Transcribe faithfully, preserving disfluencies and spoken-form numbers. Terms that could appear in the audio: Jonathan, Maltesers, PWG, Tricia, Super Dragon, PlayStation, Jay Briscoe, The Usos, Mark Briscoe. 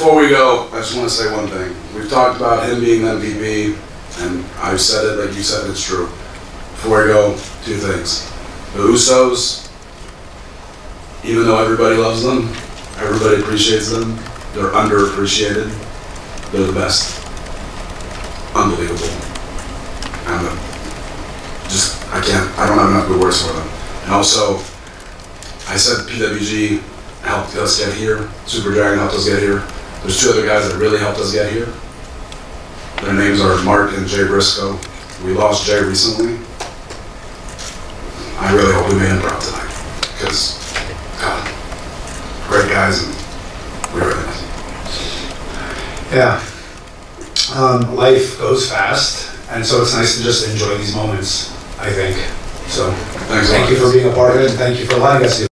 before we go, I just want to say one thing. We've talked about him being the M V P, and I've said it like you said, it's true. Before we go, two things. The Usos, even though everybody loves them, everybody appreciates them, they're underappreciated. They're the best. Unbelievable. I'm a, just, I can't, I don't have enough good words for them. And also, I said P W G helped us get here. Super Dragon helped us get here. There's two other guys that really helped us get here. Their names are Mark and Jay Briscoe. We lost Jay recently. I really hope we made him proud tonight, because, God, great guys, and we really miss him. Yeah, um, life goes fast, and so it's nice to just enjoy these moments, I think. So, thanks thank you for being a part of it, and thank you for letting us do